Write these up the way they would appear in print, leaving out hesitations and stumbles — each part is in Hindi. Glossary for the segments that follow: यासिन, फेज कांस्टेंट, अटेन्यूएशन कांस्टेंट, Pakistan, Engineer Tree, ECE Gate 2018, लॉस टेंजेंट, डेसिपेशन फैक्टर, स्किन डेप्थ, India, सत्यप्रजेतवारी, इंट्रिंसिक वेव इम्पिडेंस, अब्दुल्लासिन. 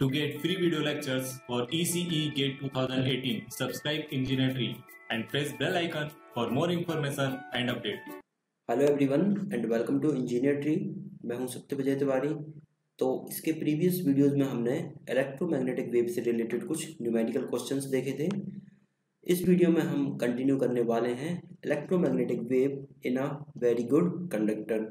To get free video lectures for ECE Gate 2018, subscribe Engineer Tree and press bell icon for more information and update. Hello everyone and welcome to Engineer Tree. मैं हूं सत्यप्रजेतवारी। तो इसके प्रीवियस वीडियोस में हमने इलेक्ट्रोमैग्नेटिक वेव से रिलेटेड कुछ न्यूमेरिकल क्वेश्चंस देखे थे। इस वीडियो में हम कंटिन्यू करने वाले हैं electromagnetic wave in a very good conductor.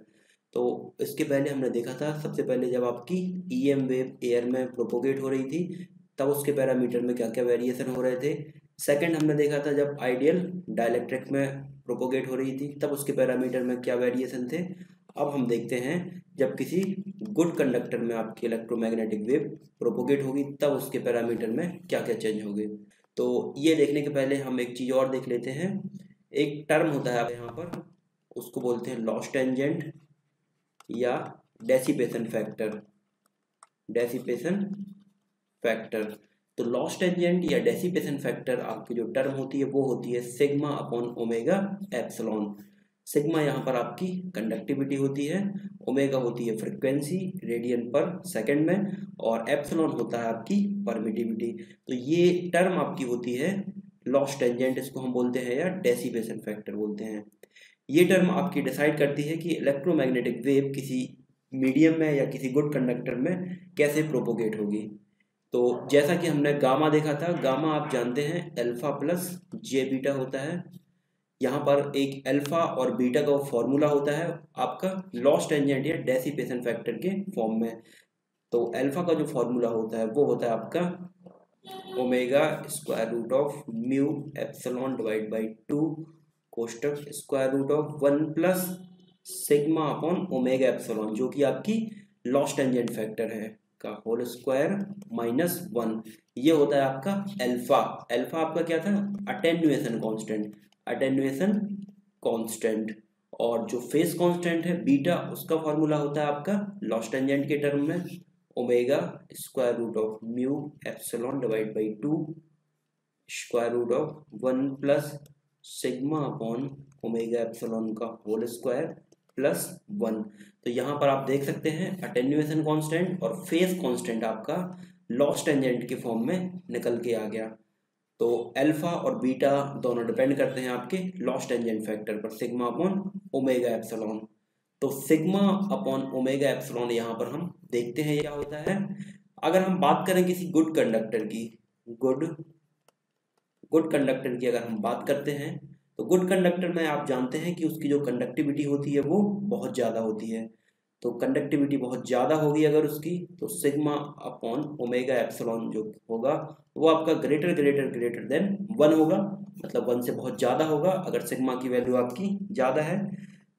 तो इसके पहले हमने देखा था, सबसे पहले जब आपकी ईएम वेव एयर में प्रोपोगेट हो रही थी तब उसके पैरामीटर में क्या क्या वेरिएशन हो रहे थे। सेकंड हमने देखा था जब आइडियल डाइलेक्ट्रिक में प्रोपोगेट हो रही थी तब उसके पैरामीटर में क्या वेरिएशन थे। अब हम देखते हैं जब किसी गुड कंडक्टर में आपकी इलेक्ट्रोमैग्नेटिक वेव प्रोपोगेट होगी तब उसके पैरामीटर में क्या क्या चेंज होंगे। तो ये देखने के पहले हम एक चीज़ और देख लेते हैं। एक टर्म होता है यहाँ पर, उसको बोलते हैं लॉस टेंजेंट या डेसिपेशन फैक्टर। डेसिपेशन फैक्टर, तो लॉस टेंजेंट या डेसिपेशन फैक्टर आपकी जो टर्म होती है वो होती है sigma upon omega epsilon. Sigma यहाँ पर आपकी कंडक्टिविटी होती है, ओमेगा होती है फ्रिक्वेंसी रेडियन पर सेकंड में, और एप्सिलॉन होता है आपकी परमिटिविटी। तो ये टर्म आपकी होती है लॉस टेंजेंट, इसको हम बोलते हैं, या डेसिपेशन फैक्टर बोलते हैं। ये टर्म आपकी डिसाइड करती है कि इलेक्ट्रोमैग्नेटिक वेव किसी मीडियम में या किसी गुड कंडक्टर में कैसे प्रोपोगेट होगी। तो जैसा कि हमने गामा देखा था, गामा आप जानते हैं अल्फा प्लस जे बीटा होता है। यहाँ पर एक अल्फा और बीटा का फॉर्मूला होता है आपका लॉस टेंजेंट या डेसिपेशन फैक्टर के फॉर्म में। तो अल्फा का जो फॉर्मूला होता है वो होता है आपका omega square root of mu epsilon divide by two कोष्टक square root of one plus sigma upon omega epsilon, जो कि आपकी लॉस टेंजेंट फैक्टर है, का होल स्क्वायर माइनस वन। ये होता है आपका अल्फा। अल्फा आपका क्या था? अटेन्यूएशन कांस्टेंट, अटेन्यूएशन कांस्टेंट। और जो फेज कांस्टेंट है बीटा, उसका फॉर्मूला होता है आपका लॉस टेंजेंट के टर्म में omega square root of mu epsilon divide by two square root of one plus sigma upon omega epsilon का होल स्क्वायर प्लस वन। तो यहाँ पर आप देख सकते हैं अटेन्यूएशन कांस्टेंट और फेज कांस्टेंट आपका लॉस टेंजेंट के फॉर्म में निकल के आ गया। तो अल्फा और बीटा दोनों डिपेंड करते हैं आपके लॉस टेंजेंट फैक्टर पर, सिग्मा अपॉन ओमेगा एप्सिलॉन। तो सिग्मा अपॉन ओमेगा एप्सिलॉन यहाँ पर हम देखते हैं क्या होता है। अगर हम बात करें किसी गुड कंडक्टर की, गुड कंडक्टर की अगर हम बात करते हैं तो गुड कंडक्टर में आप जानते हैं कि उसकी जो कंडक्टिविटी होती है वो बहुत ज़्यादा होती है। तो कंडक्टिविटी बहुत ज़्यादा होगी अगर उसकी, तो सिग्मा अपॉन ओमेगा एप्सिलॉन जो होगा वो आपका greater greater greater than one होगा, मतलब वन से बहुत ज़्यादा होगा अगर सिग्मा की वैल्यू आपकी ज़्यादा है।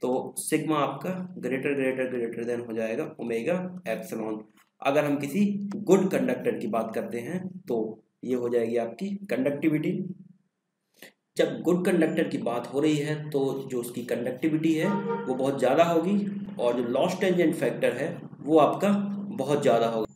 तो सिग्मा आपका ग्रेटर ग्रेटर ग्रेटर देन हो जाएगा ओमेगा एप्सिलॉन। अगर हम किसी गुड कंडक्टर की बात करते हैं तो ये हो जाएगी आपकी कंडक्टिविटी। जब गुड कंडक्टर की बात हो रही है तो जो उसकी कंडक्टिविटी है वो बहुत ज़्यादा होगी और जो लॉस टेंजेंट फैक्टर है वो आपका बहुत ज़्यादा होगा,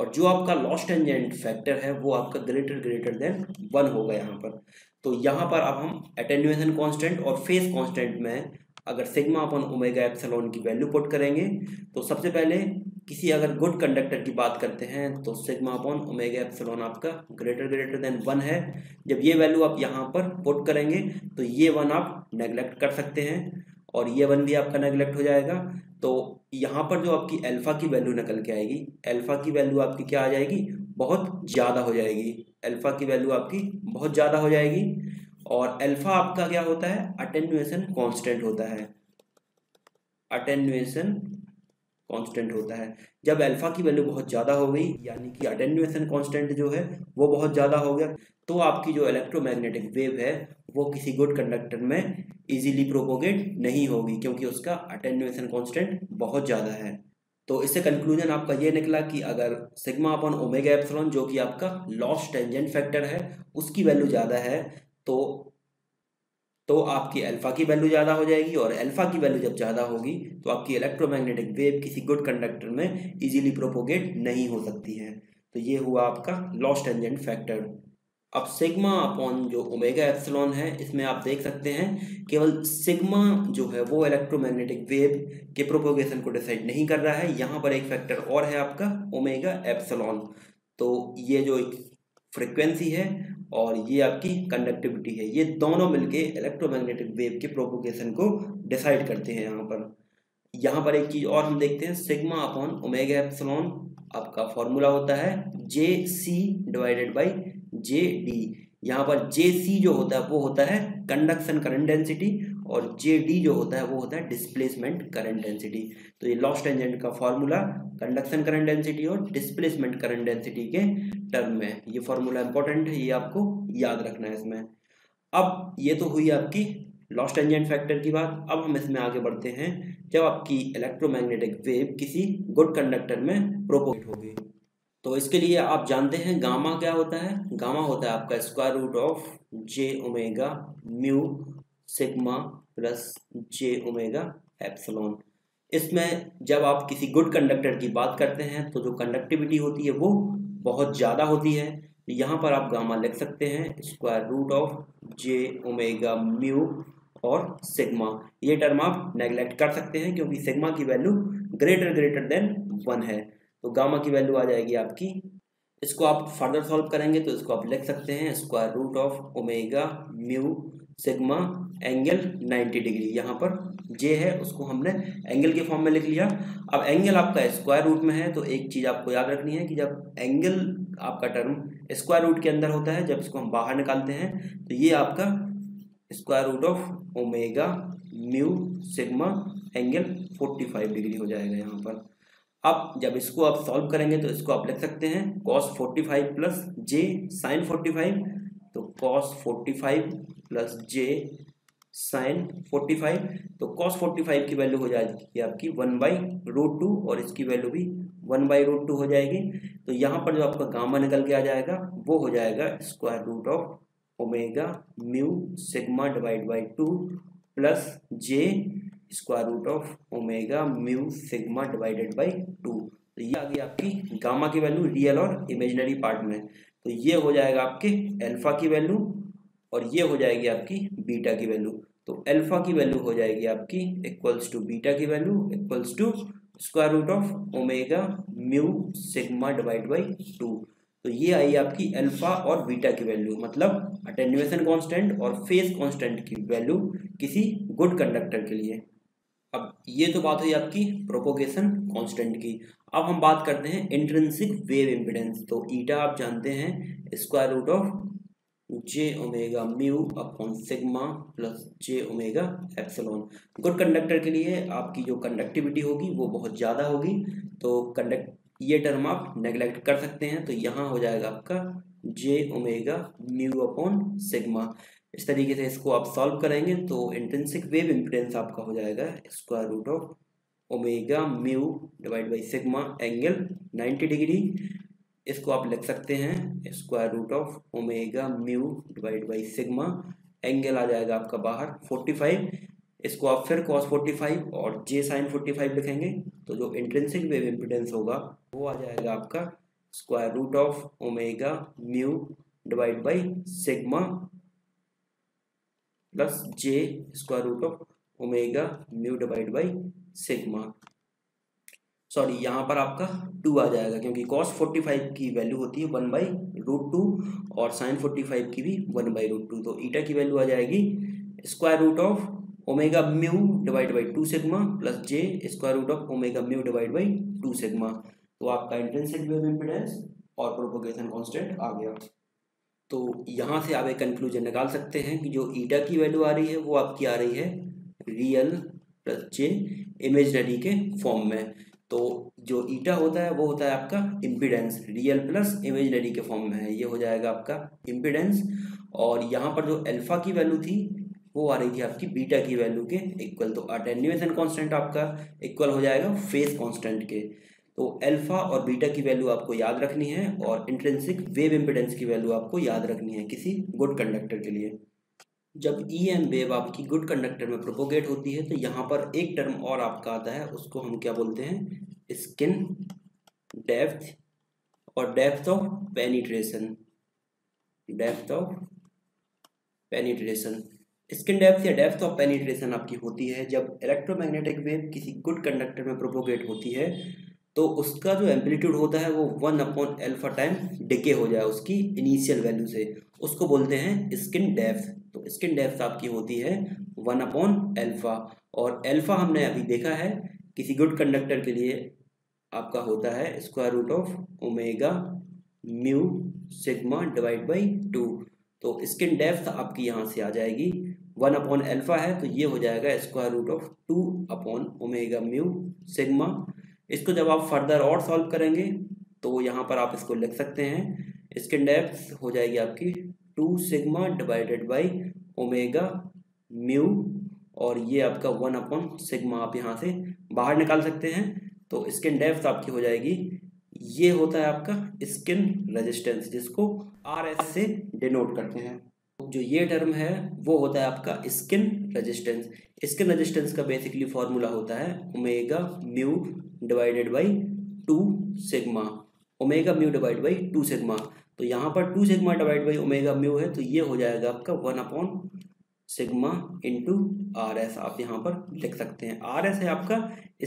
और जो आपका लॉस टेंजेंट फैक्टर है वो आपका ग्रेटर ग्रेटर देन वन होगा यहाँ पर। तो यहाँ पर अब हम एटेन्यूएशन कांस्टेंट और फेज कांस्टेंट में अगर सिग्मा अपन ओमेगा एप्सिलॉन की वैल्यू पुट करेंगे तो सबसे पहले किसी अगर गुड कंडक्टर की बात करते हैं तो सिग्मा अपॉन ओमेगा एप्सिलॉन आपका ग्रेटर ग्रेटर देन वन है। जब ये वैल्यू आप यहाँ पर पुट करेंगे तो ये वन आप नेगलेक्ट कर सकते हैं और ये वन भी आपका नेगलेक्ट हो जाएगा। तो यहाँ पर जो आपकी अल्फा की वैल्यू निकल के आएगी, अल्फा की वैल्यू आपकी क्या आ जाएगी? बहुत ज़्यादा हो जाएगी। अल्फा की वैल्यू आपकी बहुत ज़्यादा हो जाएगी। और अल्फा आपका क्या होता है? अटेन्यूएशन कांस्टेंट होता है, अटेन्यूएशन कांस्टेंट होता है। जब अल्फा की वैल्यू बहुत ज़्यादा हो गई, यानी कि अटेन्यूएशन कांस्टेंट जो है वो बहुत ज़्यादा हो गया, तो आपकी जो इलेक्ट्रोमैग्नेटिक वेव है वो किसी गुड कंडक्टर में इजीली प्रोपोगेट नहीं होगी क्योंकि उसका अटेन्यूएशन कांस्टेंट बहुत ज़्यादा है। तो इससे कंक्लूजन आपका ये निकला कि अगर सिग्मा अपॉन ओमेगा एप्सिलॉन, जो कि आपका लॉस टेंजेंट फैक्टर है, उसकी वैल्यू ज़्यादा है तो आपकी अल्फा की वैल्यू ज़्यादा हो जाएगी, और अल्फा की वैल्यू जब ज़्यादा होगी तो आपकी इलेक्ट्रोमैग्नेटिक वेव किसी गुड कंडक्टर में इजीली प्रोपोगेट नहीं हो सकती है। तो ये हुआ आपका लॉस टेंजेंट फैक्टर। अब सिग्मा अपॉन जो ओमेगा एप्सिलॉन है, इसमें आप देख सकते हैं केवल सिग्मा जो है वो इलेक्ट्रोमैग्नेटिक वेव के प्रोपोगेशन को डिसाइड नहीं कर रहा है। यहाँ पर एक फैक्टर और है आपका ओमेगा एप्सिलॉन। तो ये जो फ्रीक्वेंसी है और ये आपकी कंडक्टिविटी है, ये दोनों मिलके इलेक्ट्रोमैग्नेटिक वेव के प्रोपोगेशन को डिसाइड करते हैं। यहाँ पर एक चीज़ और हम देखते हैं, सिग्मा अपॉन ओमेगा एप्सिलॉन आपका फॉर्मूला होता है JC/JD। यहाँ पर JC जो होता है वो होता है कंडक्शन करंट डेंसिटी और JD जो होता है वो होता है डिस्प्लेसमेंट करंट डेंसिटी। तो ये लॉस्ट टेंजेंट का फॉर्मूला कंडक्शन करंट डेंसिटी और डिस्प्लेसमेंट करंट डेंसिटी के टर्म में, ये फॉर्मूला इंपॉर्टेंट है, ये आपको याद रखना है इसमें। अब ये तो हुई आपकी लॉस्ट टेंजेंट फैक्टर की बात। अब हम इसमें आगे बढ़ते हैं, जब आपकी इलेक्ट्रोमैग्नेटिक वेव किसी गुड कंडक्टर में प्रोपोगेट होगी। तो इसके लिए आप जानते हैं गामा क्या होता है। गामा होता है आपका square root of J omega mu sigma plus J omega epsilon. इसमें जब आप किसी गुड कंडक्टर की बात करते हैं तो जो कंडक्टिविटी होती है वो बहुत ज़्यादा होती है। यहाँ पर आप गामा लिख सकते हैं square root of J omega mu और सिग्मा। ये टर्म आप नेगलेक्ट कर सकते हैं क्योंकि सिग्मा की वैल्यू >1 है। तो गामा की वैल्यू आ जाएगी आपकी, इसको आप फर्दर सॉल्व करेंगे तो इसको आप लिख सकते हैं square root of Ω μ sigma angle 90 degree. यहाँ पर जे है उसको हमने एंगल के फॉर्म में लिख लिया। अब एंगल आपका स्क्वायर रूट में है तो एक चीज़ आपको याद रखनी है कि जब एंगल आपका टर्म स्क्वायर रूट के अंदर होता है, जब इसको हम बाहर निकालते हैं तो ये आपका square root of Ω μ sigma angle 45 degree हो जाएगा यहाँ पर। अब जब इसको आप सॉल्व करेंगे तो इसको आप लिख सकते हैं cos 45 प्लस J sin 45। तो cos 45 प्लस J sin 45, तो cos 45 की वैल्यू हो जाएगी आपकी 1/√2 और इसकी वैल्यू भी 1/√2 हो जाएगी। तो यहाँ पर जो आपका गामा निकल के आ जाएगा वो हो जाएगा square root of Ω μ sigma divide by 2 plus J square root of Ω μ sigma divided by 2। तो ये आ गई आपकी गामा की वैल्यू रियल और इमेजिनरी पार्ट में। तो ये हो जाएगा आपके अल्फा की वैल्यू और ये हो जाएगी आपकी बीटा की वैल्यू। तो अल्फा की वैल्यू हो जाएगी आपकी इक्वल्स टू बीटा की value equals to square root of Ω μ sigma divide by 2। तो ये आई आपकी अल्फा और बीटा की वैल्यू, मतलब अटेन्यूएशन कांस्टेंट और फेज कांस्टेंट की वैल्यू किसी गुड कंडक्टर के लिए। अब ये तो बात हुई आपकी प्रोपोगेशन कांस्टेंट की। अब हम बात करते हैं इंट्रिंसिक वेव इम्पिडेंस। तो ईटा आप जानते हैं square root of J omega mu upon sigma plus J omega epsilon. Good conductor के लिए आपकी जो कंडक्टिविटी होगी वो बहुत ज़्यादा होगी, तो ये टर्म आप नेगलेक्ट कर सकते हैं। तो यहाँ हो जाएगा आपका J omega mu upon sigma. इस तरीके से इसको आप सॉल्व करेंगे तो इंट्रिंसिक वेव इम्पिडेंस आपका हो जाएगा square root of Ω μ divide by sigma angle 90 degree. इसको आप लिख सकते हैं square root of Ω μ divide by sigma angle आ जाएगा आपका बाहर 45। इसको आप फिर cos 45 और J sin 45 लिखेंगे तो जो इंट्रिंसिक वेव इम्पिडेंस होगा वो आ जाएगा आपका square root of Ω μ divide by sigma plus J square root of Ω μ divide by sigma. Sorry, यहाँ पर आपका 2 आ जाएगा क्योंकि cos 45 की वैल्यू होती है 1/√2 और sin 45 की भी 1/√2। तो ईटा की वैल्यू आ जाएगी square root of Ω μ divide by 2 sigma plus J square root of Ω μ divide by 2 sigma. तो आपका इंट्रिंसिक वेव इम्पिडेंस और प्रोपोगेशन कांस्टेंट आ गया। तो यहाँ से आप एक कंक्लूजन निकाल सकते हैं कि जो ईटा की वैल्यू आ रही है वो आपकी आ रही है रियल प्लस J इमेजनरी के फॉर्म में। तो जो ईटा होता है वो होता है आपका इम्पीडेंस, रियल प्लस इमेजनरी के फॉर्म में है, ये हो जाएगा आपका इम्पीडेंस। और यहाँ पर जो अल्फा की वैल्यू थी वो आ रही थी आपकी बीटा की वैल्यू के इक्वल। तो अटेन्यूएशन कॉन्स्टेंट आपका इक्वल हो जाएगा फेज कॉन्स्टेंट के। तो अल्फा और बीटा की वैल्यू आपको याद रखनी है और इंट्रिंसिक वेव इम्पिडेंस की वैल्यू आपको याद रखनी है किसी गुड कंडक्टर के लिए। जब EM वेव आपकी गुड कंडक्टर में प्रोपोगेट होती है तो यहाँ पर एक टर्म और आपका आता है, उसको हम क्या बोलते हैं, स्किन डेप्थ और depth of penetration. Depth of penetration. स्किन डेप्थ या डेप्थ ऑफ पेनिट्रेशन आपकी होती है जब इलेक्ट्रोमैग्नेटिक वेव किसी गुड कंडक्टर में प्रोपोगेट होती है तो उसका जो एम्पलीट्यूड होता है वो 1/α टाइम डिके हो जाए उसकी इनिशियल वैल्यू से, उसको बोलते हैं स्किन डेप्थ। तो स्किन डेप्थ आपकी होती है 1/α, और अल्फा हमने अभी देखा है किसी गुड कंडक्टर के लिए आपका होता है square root of omega mu sigma divide by 2। तो स्किन डेप्थ आपकी यहाँ से आ जाएगी 1/α है तो ये हो जाएगा स्क्वायर रूट ऑफ 2/ओमेगा म्यू सिग्मा। इसको जब आप फर्दर और सॉल्व करेंगे तो यहाँ पर आप इसको लिख सकते हैं, स्किन डेप्थ हो जाएगी आपकी 2 sigma divided by omega mu, और ये आपका 1/सिग्मा आप यहाँ से बाहर निकाल सकते हैं। तो स्किन डेप्थ आपकी हो जाएगी, ये होता है आपका स्किन रेजिस्टेंस जिसको RS से डिनोट करते हैं। जो ये टर्म है वो होता है आपका स्किन रेजिस्टेंस। स्किन रेजिस्टेंस का बेसिकली फॉर्मूला होता है omega mu divided by 2 sigma, omega mu divide by 2 sigma. तो यहाँ पर 2 sigma divide by omega mu है तो ये हो जाएगा आपका 1/सिग्मा इंटू RS आप यहाँ पर लिख सकते हैं। RS है आपका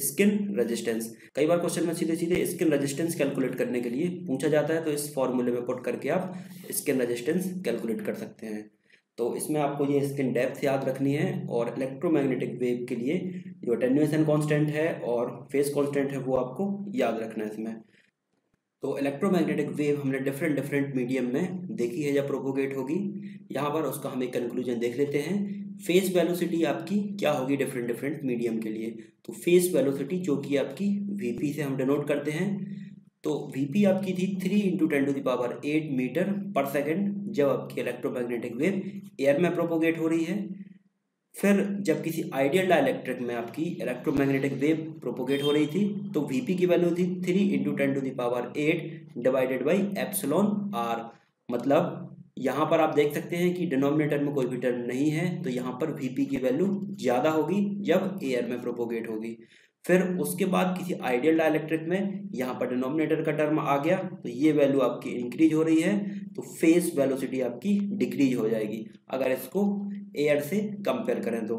स्किन रेजिस्टेंस। कई बार क्वेश्चन में सीधे सीधे स्किन रेजिस्टेंस कैलकुलेट करने के लिए पूछा जाता है तो इस फॉर्मूले में पुट करके आप स्किन रेजिस्टेंस कैलकुलेट कर सकते हैं। तो इसमें आपको ये स्किन डेप्थ याद रखनी है, और इलेक्ट्रोमैग्नेटिक वेव के लिए जो अटेन्यूएशन कांस्टेंट है और फेज कांस्टेंट है वो आपको याद रखना है इसमें। तो इलेक्ट्रोमैग्नेटिक वेव हमने डिफरेंट मीडियम में देखी है जब प्रोपोगेट होगी। यहाँ पर उसका हम एक कंक्लूजन देख लेते हैं। फेज वेलोसिटी आपकी क्या होगी डिफरेंट मीडियम के लिए? तो फेज वेलोसिटी जो कि आपकी VP से हम डिनोट करते हैं, तो VP आपकी थी 3 × 10⁸ मीटर पर सेकेंड जब आपकी इलेक्ट्रोमैग्नेटिक वेव एयर में प्रोपोगेट हो रही है। फिर जब किसी आइडियल डाइलेक्ट्रिक में आपकी इलेक्ट्रोमैग्नेटिक वेव प्रोपोगेट हो रही थी तो VP की वैल्यू थी 3 × 10⁸ डिवाइडेड बाई ε r। मतलब यहाँ पर आप देख सकते हैं कि डिनोमिनेटर में कोई भी टर्म नहीं है तो यहाँ पर VP की वैल्यू ज़्यादा होगी जब एयर में प्रोपोगेट होगी। फिर उसके बाद किसी आइडियल डाइलेक्ट्रिक में यहाँ पर डिनोमिनेटर का टर्म आ गया तो ये वैल्यू आपकी इंक्रीज हो रही है तो फेज वेलोसिटी आपकी डिक्रीज हो जाएगी अगर इसको एयर से कंपेयर करें तो।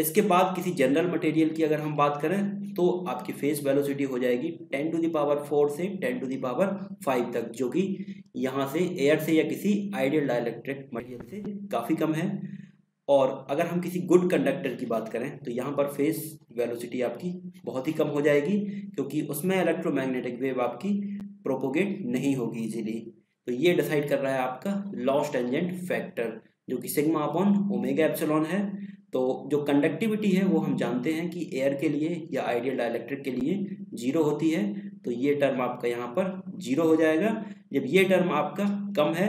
इसके बाद किसी जनरल मटेरियल की अगर हम बात करें तो आपकी फेज वेलोसिटी हो जाएगी 10⁴ से 10⁵ तक, जो कि यहाँ से एयर से या किसी आइडियल डाइलेक्ट्रिक मटेरियल से काफ़ी कम है। और अगर हम किसी गुड कंडक्टर की बात करें तो यहाँ पर फेज वेलोसिटी आपकी बहुत ही कम हो जाएगी क्योंकि उसमें इलेक्ट्रोमैग्नेटिक वेव आपकी प्रोपोगेट नहीं होगी इजीली। तो ये डिसाइड कर रहा है आपका लॉस टेंजेंट फैक्टर जो कि σ/ओमेगा ε है। तो जो कंडक्टिविटी है वो हम जानते हैं कि एयर के लिए या आइडियल डाइलेक्ट्रिक के लिए 0 होती है तो ये टर्म आपका यहाँ पर 0 हो जाएगा। जब ये टर्म आपका कम है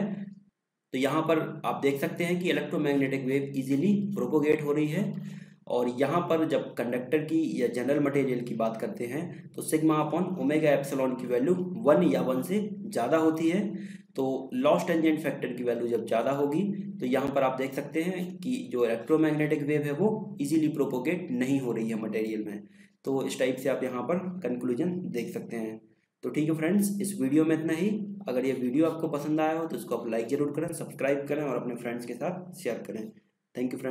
तो यहाँ पर आप देख सकते हैं कि इलेक्ट्रोमैग्नेटिक वेव इजीली प्रोपोगेट हो रही है। और यहाँ पर जब कंडक्टर की या जनरल मटेरियल की बात करते हैं तो σ/ओमेगा ε की वैल्यू 1 या 1 से ज़्यादा होती है। तो लॉस टेंजेंट फैक्टर की वैल्यू जब ज़्यादा होगी तो यहाँ पर आप देख सकते हैं कि जो इलेक्ट्रोमैग्नेटिक वेव है वो इजीली प्रोपोगेट नहीं हो रही है मटेरियल में। तो इस टाइप से आप यहाँ पर कंक्लूजन देख सकते हैं। तो ठीक है फ्रेंड्स, इस वीडियो में इतना ही। अगर ये वीडियो आपको पसंद आया हो तो इसको आप लाइक ज़रूर करें, सब्सक्राइब करें और अपने फ्रेंड्स के साथ शेयर करें। Thank you friends.